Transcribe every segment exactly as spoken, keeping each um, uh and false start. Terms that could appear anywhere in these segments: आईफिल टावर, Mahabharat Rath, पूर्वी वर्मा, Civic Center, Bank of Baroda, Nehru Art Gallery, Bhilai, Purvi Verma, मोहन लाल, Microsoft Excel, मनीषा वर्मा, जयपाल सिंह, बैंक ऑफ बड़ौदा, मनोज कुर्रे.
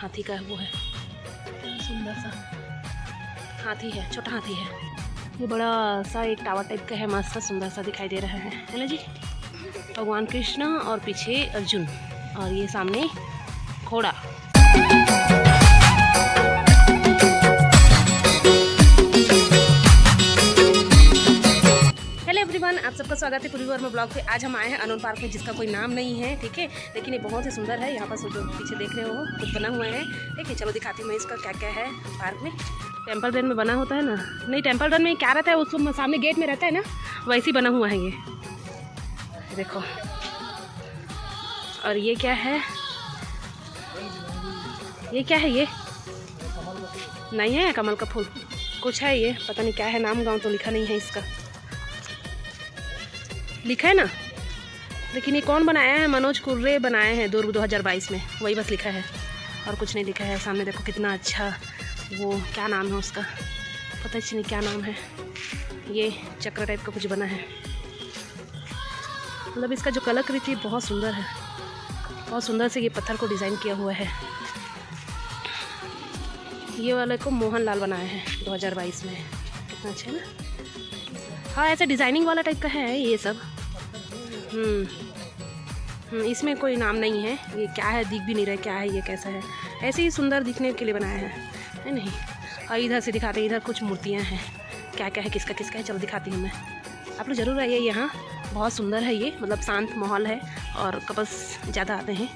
हाथी का वो है, सुंदर सा हाथी है, छोटा हाथी है। ये बड़ा सा एक टावर टाइप का है, मस्त सा सुंदर सा दिखाई दे रहा है, है ना जी। भगवान कृष्ण और पीछे अर्जुन और ये सामने घोड़ा। आप सबका स्वागत है पूर्वी वर्मा ब्लॉग पे। आज हम आए हैं अनोन पार्क में, जिसका कोई नाम नहीं है, ठीक है, लेकिन ये बहुत ही सुंदर है। यहाँ पर जो पीछे देख रहे हो कुछ बना हुआ है, ठीक है। चलो दिखाती हूँ मैं इसका क्या क्या है। पार्क में टेम्पल रन में बना होता है ना, नहीं टेम्पल रन में क्या रहता है, उसको सामने गेट में रहता है ना, वैसे बना हुआ है ये देखो। और ये क्या है, ये क्या है, ये नहीं है कमल का फूल, कुछ है ये, पता नहीं क्या है, नाम गाँव तो लिखा नहीं है, इसका लिखा है ना, लेकिन ये कौन बनाया है, मनोज कुर्रे बनाए हैं दो दो हज़ार बाईस में, वही बस लिखा है और कुछ नहीं लिखा है। सामने देखो कितना अच्छा, वो क्या नाम है उसका, पता नहीं क्या नाम है, ये चक्र टाइप का कुछ बना है, मतलब इसका जो कलाकृति बहुत सुंदर है, बहुत सुंदर से ये पत्थर को डिज़ाइन किया हुआ है। ये वाले को मोहन लाल बनाए हैं दो हज़ार बाईस में, कितना अच्छा है ना। हाँ, ऐसा डिज़ाइनिंग वाला टाइप का है ये सब। हम्म, इसमें कोई नाम नहीं है, ये क्या है दिख भी नहीं रहा, क्या है ये, कैसा है, ऐसे ही सुंदर दिखने के लिए बनाया है, है नहीं। और इधर से दिखाते हैं, इधर कुछ मूर्तियां हैं, क्या क्या है, किसका किसका है, चलो दिखाती हूँ मैं। आप लोग ज़रूर आइए यहाँ, बहुत सुंदर है ये, मतलब शांत माहौल है और कपल्स ज़्यादा आते हैं,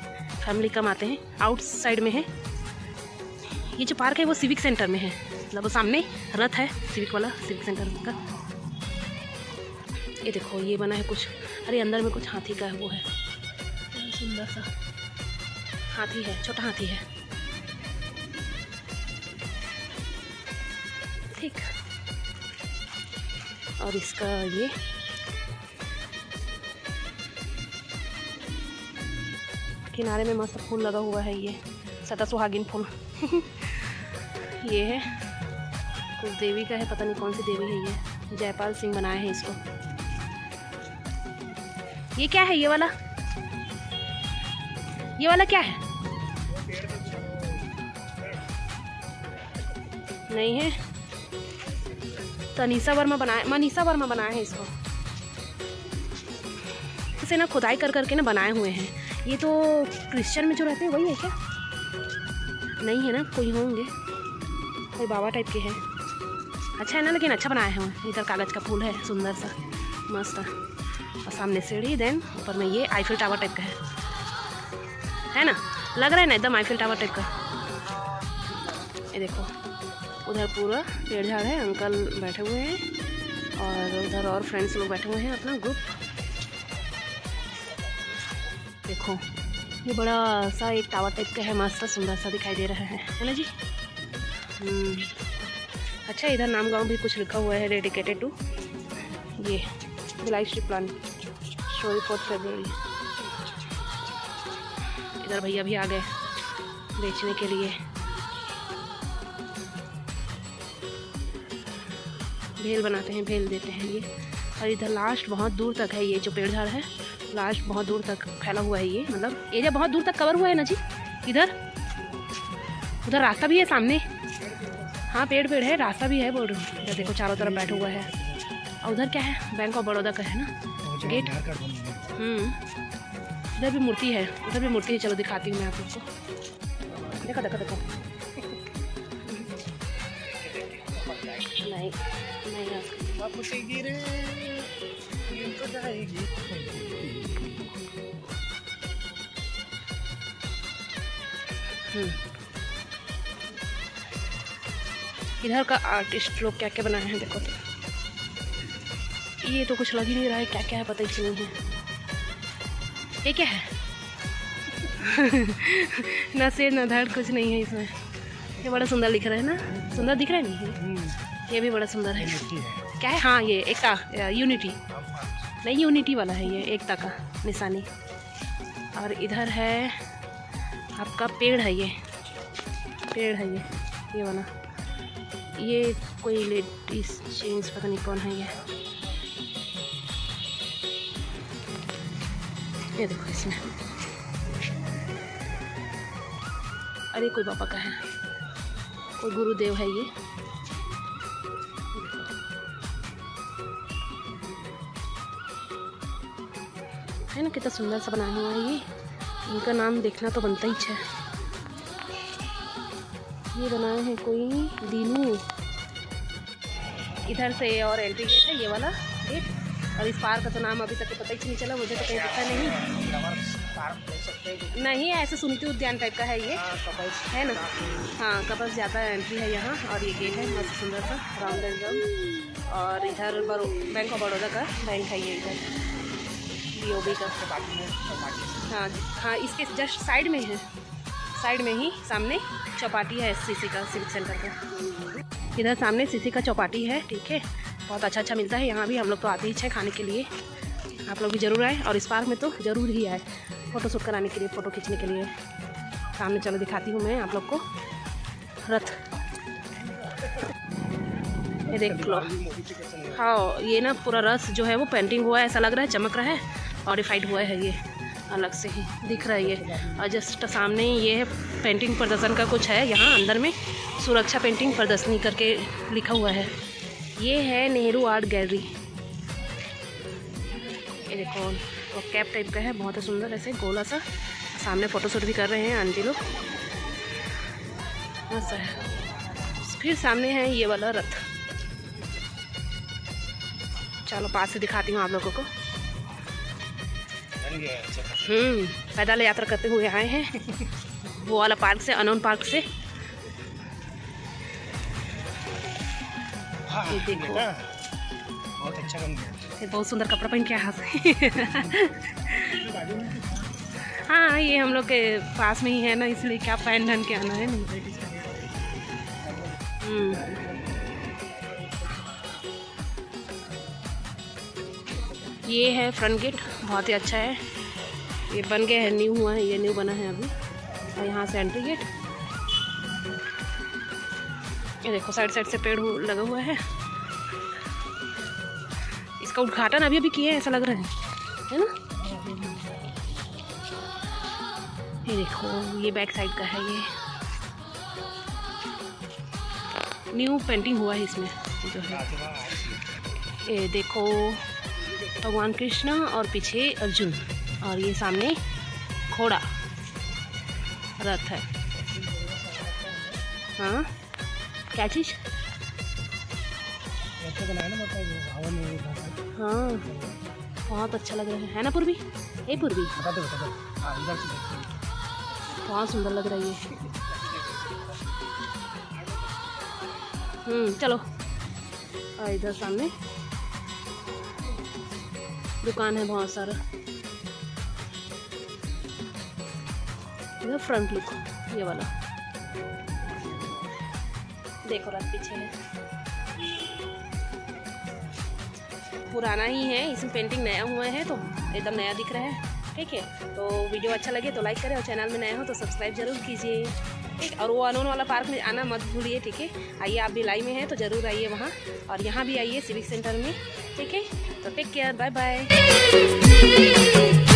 फैमिली कम आते हैं। आउटसाइड में है ये जो पार्क है, वो सिविक सेंटर में है, मतलब वो सामने रथ है सिविक वाला, सिविक सेंटर का। ये देखो ये बना है कुछ, अरे अंदर में कुछ हाथी का है वो है, सुंदर सा हाथी है, छोटा हाथी है, ठीक। और इसका ये किनारे में मस्त फूल लगा हुआ है, ये सदा सुहागिन फूल ये है कुछ देवी का है, पता नहीं कौन सी देवी है ये, जयपाल सिंह बनाए हैं इसको। ये क्या है, ये वाला, ये वाला क्या है, नहीं है, तनीषा वर्मा बनाए, मनीषा वर्मा बनाए हैं इसको, इसे ना खुदाई कर करके ना बनाए हुए हैं। ये तो क्रिश्चियन में जो रहते हैं वही है क्या, नहीं है ना, कोई होंगे, कोई बाबा टाइप के हैं। अच्छा है ना, लेकिन अच्छा बनाए हैं। इधर कागज का फूल है, सुंदर सा, मस्त है। और सामने सीढ़ी, देन ऊपर में ये आईफिल टावर टाइप का है, है ना, लग रहा है ना एकदम आईफिल टावर टाइप का। ये देखो उधर पूरा पेड़ झाड़ है, अंकल बैठे हुए हैं और उधर और फ्रेंड्स लोग बैठे हुए हैं अपना ग्रुप। देखो ये बड़ा सा एक टावर टाइप का है, मस्त सुंदर सा दिखाई दे रहा है, है ना जी। अच्छा, इधर नाम गाँव भी कुछ लिखा हुआ है, डेडिकेटेड टू ये Bhilai street plan sorry fourth फरवरी। इधर भैया भी आ गए बेचने के लिए, भेल बनाते हैं, भेल देते हैं ये। और इधर लास्ट बहुत दूर तक है, ये जो पेड़ झाड़ है लास्ट बहुत दूर तक फैला हुआ है, ये मतलब एरिया बहुत दूर तक कवर हुआ है ना जी। इधर उधर रास्ता भी है सामने, हाँ पेड़ पेड़ है, रास्ता भी है, बोल रहा हूँ। इधर देखो चारों तरफ बैठा हुआ है। और उधर क्या है, बैंक ऑफ बड़ौदा का है ना गेट। हम्म, इधर भी मूर्ति है, उधर भी मूर्ति है, चलो दिखाती हूँ मैं आप लोग को। देखो देखो देखो, नहीं नहीं वापस गिरे, इनको जाएगी। हम्म, इधर का आर्टिस्ट लोग क्या क्या बनाए हैं देखो तो। ये तो कुछ लग ही नहीं रहा है, क्या क्या है पता ही नहीं है, ये क्या है ना सिर ना धड़, कुछ नहीं है इसमें। ये बड़ा सुंदर दिख रहा है ना, सुंदर दिख रहा है नहीं, ये भी बड़ा सुंदर है, क्या है, हाँ ये एकता, यूनिटी नहीं, यूनिटी वाला है ये, एकता का निशानी। और इधर है आपका पेड़ है, ये पेड़ है ये ये वाला, ये कोई लेडीज चेंज, पता नहीं कौन है ये। ये देखो इसमें अरे कोई बाबा का है, कोई गुरुदेव है ये। है ना कितना सुंदर सा बनाया हुआ है ये। इनका नाम देखना तो बनता ही है। ये बनाए हैं कोई दीनू। इधर से और एंट्री गेट है ये वाला गेट, और इस पार्क का तो नाम अभी तक तो पता ही नहीं चला मुझे, तो कहीं पता नहीं नहीं ऐसे सुनती उद्यान टाइप का है ये, है ना। हाँ कपल्स ज़्यादा एंट्री है यहाँ, और ये गेट है बहुत सुंदर सा राउंड एंड राउंड। और इधर बैंक ऑफ बड़ौदा का बैंक है ये, इधर बी ओ बी का। हाँ हाँ इसके जस्ट साइड में है, साइड में ही सामने चौपाटी है सीसी का, सिविक सेंटर का। इधर सामने सीसी का चौपाटी है, ठीक है। बहुत अच्छा अच्छा मिलता है यहाँ भी, हम लोग तो आते ही हैं खाने के लिए। आप लोग भी ज़रूर आए, और इस पार्क में तो ज़रूर ही आए फ़ोटो शूट कराने के लिए, फ़ोटो खींचने के लिए। सामने चलो दिखाती हूँ मैं आप लोग को रथ। ये देख लो, हाँ ये ना पूरा रस जो है वो पेंटिंग हुआ है, ऐसा लग रहा है चमक रहा है, और रिफाइड हुआ है ये अलग से ही दिख रहा है ये। और जस्ट सामने ये है पेंटिंग प्रदर्शन का कुछ है यहाँ अंदर में, सुरक्षा पेंटिंग प्रदर्शनी करके लिखा हुआ है। ये है नेहरू आर्ट गैलरी। ये देखो वो कैप टाइप का है, बहुत ही सुंदर ऐसे गोला सा। सामने फ़ोटोशूट भी कर रहे हैं आंटी लोग। हाँ सर, फिर सामने है ये वाला रथ। चलो पास से दिखाती हूँ आप लोगों को। हम्म पैदल यात्रा करते हुए आए हैं वो वाला पार्क से, अनोन पार्क से। ये देखो बहुत अच्छा बन गया, बहुत सुंदर कपड़ा पहन के हाथ हाँ ये हम लोग के पास में ही है ना, इसलिए क्या पहन ढन के आना है नहीं। ये है फ्रंट गेट, बहुत ही अच्छा है ये, बन गया है न्यू हुआ है ये, न्यू बना है अभी। और यहाँ से एंट्री गेट, ये देखो साइड साइड से पेड़ लगा हुआ है। इसका उद्घाटन अभी अभी किया है ऐसा लग रहा है, है ना। ये देखो ये बैक साइड का है, ये न्यू पेंटिंग हुआ है इसमें जो है। ये देखो भगवान कृष्णा और पीछे अर्जुन, और ये सामने घोड़ा रथ है। हाँ क्या चीज़, हाँ बहुत अच्छा लग रहा है है ना पूर्वी। ए पूर्वी बहुत सुंदर लग रहा है ये। हम्म चलो। और इधर सामने दुकान है बहुत सारा। इधर फ्रंट लुक ये वाला देखो, रात पीछे है, पुराना ही है इसमें पेंटिंग, नया हुआ है तो एकदम नया दिख रहा है, ठीक है। तो वीडियो अच्छा लगे तो लाइक करें, और चैनल में नया हो तो सब्सक्राइब जरूर कीजिए, ठीक। और वो अनोन वाला पार्क में आना मत भूलिए, ठीक है। आइए आप भी लाई में हैं तो ज़रूर आइए वहाँ, और यहाँ भी आइए सिविक सेंटर में, ठीक है। तो टेक केयर, बाय बाय।